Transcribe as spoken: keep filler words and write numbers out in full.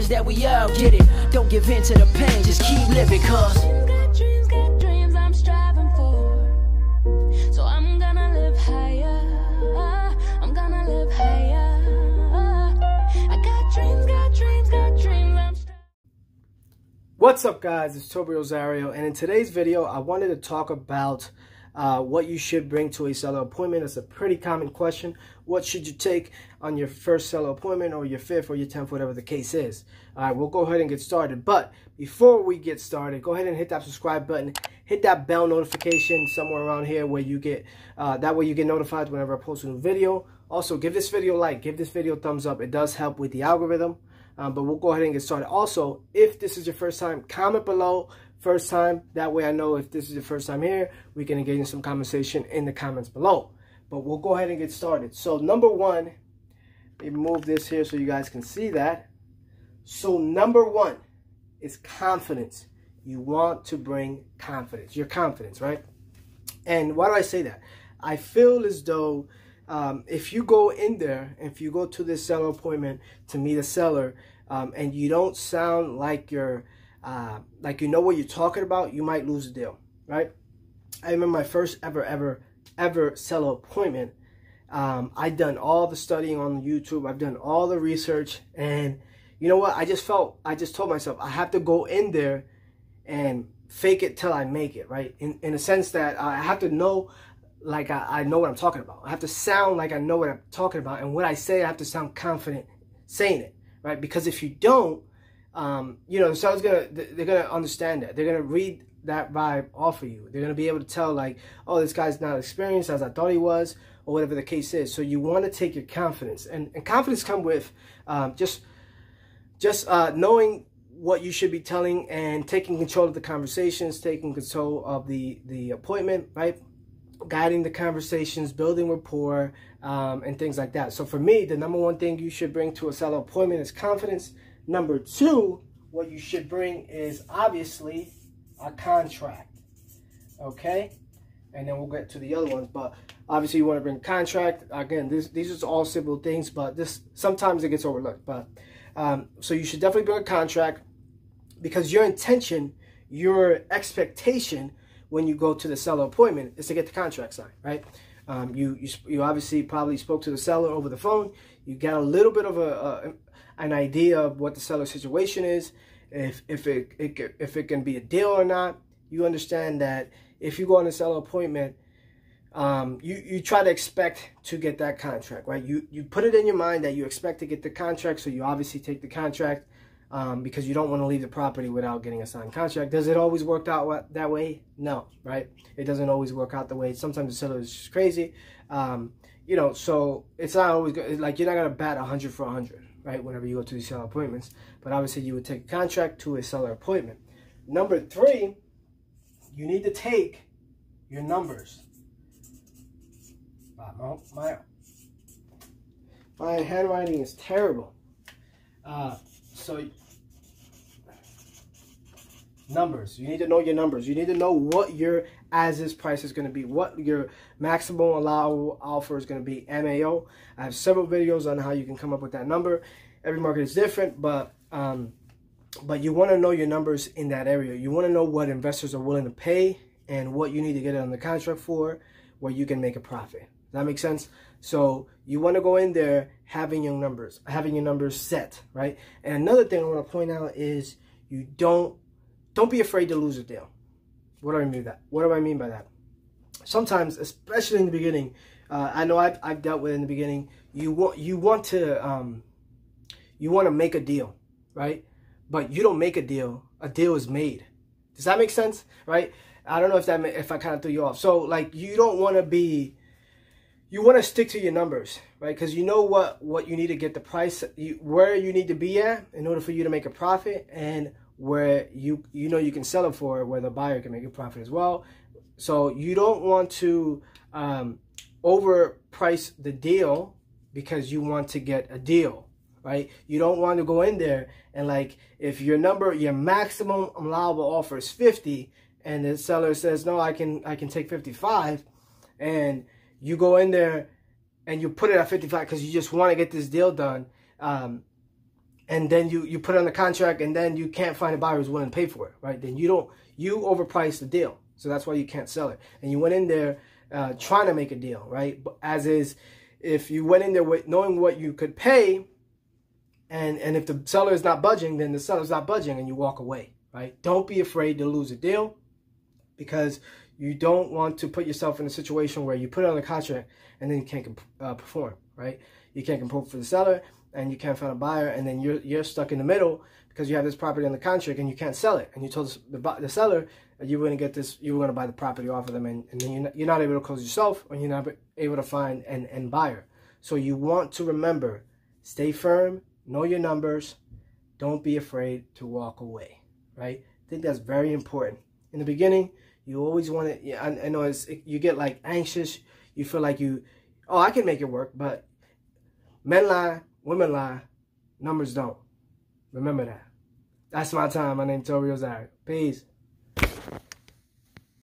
is that we all get it. Don't give in to the pain, just keep living, cause you got dreams, got dreams I'm striving for. So I'm gonna live higher, I'm gonna live higher. I got dreams, got dreams, got dreams I'm striving. What's up guys, it's Tobi Rosario, and in today's video I wanted to talk about Uh, what you should bring to a seller appointment. That's a pretty common question. What should you take on your first seller appointment, or your fifth, or your tenth, whatever the case is? All right, we'll go ahead and get started. But before we get started, go ahead and hit that subscribe button. Hit that bell notification somewhere around here where you get, uh, that way you get notified whenever I post a new video. Also, give this video a like. Give this video a thumbs up. It does help with the algorithm. Um, but we'll go ahead and get started. Also, if this is your first time, comment below. First time, that way I know if this is your first time here, we can engage in some conversation in the comments below. But we'll go ahead and get started. So number one, let me move this here so you guys can see that. So number one is confidence. You want to bring confidence, your confidence, right? And why do I say that? I feel as though um, if you go in there, if you go to this seller appointment to meet a seller, um, and you don't sound like you're Uh, like you know what you're talking about, you might lose a deal, right? I remember my first ever, ever, ever seller appointment. Um, I've done all the studying on YouTube. I've done all the research. And you know what? I just felt, I just told myself, I have to go in there and fake it till I make it, right? In, in a sense that I have to know, like I, I know what I'm talking about. I have to sound like I know what I'm talking about. And what I say, I have to sound confident saying it, right? Because if you don't, Um, you know, so gonna, they're going to understand that. They're going to read that vibe off of you. They're going to be able to tell, like, oh, this guy's not experienced as I thought he was, or whatever the case is. So you want to take your confidence. And, and confidence comes with um, just, just uh, knowing what you should be telling and taking control of the conversations, taking control of the, the appointment, right? Guiding the conversations, building rapport, um, and things like that. So for me, the number one thing you should bring to a seller appointment is confidence. Number two, what you should bring is obviously a contract, okay? And then we'll get to the other ones, but obviously you want to bring a contract. Again, this, these are all simple things, but this sometimes it gets overlooked. But um, so you should definitely bring a contract, because your intention, your expectation when you go to the seller appointment is to get the contract signed, right? Um, you, you you obviously probably spoke to the seller over the phone. You got a little bit of a, a an idea of what the seller's situation is, if if it, it if it can be a deal or not. You understand that if you go on a seller appointment, um, you you try to expect to get that contract, right? You you put it in your mind that you expect to get the contract, so you obviously take the contract um, because you don't want to leave the property without getting a signed contract. Does it always work out that way? No, right? It doesn't always work out the way. Sometimes the seller is just crazy. Um, you know, so it's not always good. It's like you're not going to bat a hundred for a hundred, right, whenever you go to these seller appointments. But obviously you would take a contract to a seller appointment. Number three, you need to take your numbers. Wow, my, my handwriting is terrible. Uh, so numbers, you need to know your numbers. You need to know what your as-is price is going to be, what your maximum allowable offer is going to be, M A O. I have several videos on how you can come up with that number. Every market is different, but um, but you want to know your numbers in that area. You want to know what investors are willing to pay and what you need to get it on the contract for, where you can make a profit. Does that make sense? So you want to go in there having your numbers, having your numbers set, right? And another thing I want to point out is you don't don't be afraid to lose a deal. What do I mean by that? What do I mean by that? Sometimes, especially in the beginning, uh, I know I've, I've dealt with it in the beginning. You want you want to um, you want to make a deal, right? But you don't make a deal. A deal is made. Does that make sense? Right? I don't know if that if I kind of threw you off. So like you don't want to be, you want to stick to your numbers, right? Because you know what what you need to get the price, you, where you need to be at in order for you to make a profit, and where you you know you can sell it for, where the buyer can make a profit as well. So you don't want to um, overprice the deal because you want to get a deal, right? You don't want to go in there and like if your number, your maximum allowable offer is fifty, and the seller says no, I can I can take fifty-five, and you go in there and you put it at fifty-five because you just want to get this deal done. Um, and then you, you put on the contract and then you can't find a buyer who's willing to pay for it, right? Then you don't, you overprice the deal. So that's why you can't sell it. And you went in there uh, trying to make a deal, right? But as is, if you went in there with knowing what you could pay, and, and if the seller is not budging, then the seller's not budging and you walk away, right? Don't be afraid to lose a deal, because you don't want to put yourself in a situation where you put it on the contract and then you can't uh, perform, right? You can't compose for the seller, and you can't find a buyer, and then you're you're stuck in the middle because you have this property on the contract and you can't sell it. And you told the, the seller that you were going to get this, you were going to buy the property off of them, and, and then you're not, you're not able to close yourself, or you're not able to find an end buyer. So you want to remember, stay firm, know your numbers, don't be afraid to walk away, right? I think that's very important. In the beginning, you always want to, yeah, I, I know it's, it, you get like anxious, you feel like you, oh, I can make it work, but men lie, women lie, numbers don't. Remember that. That's my time. My name's Tobi Rosario. Peace.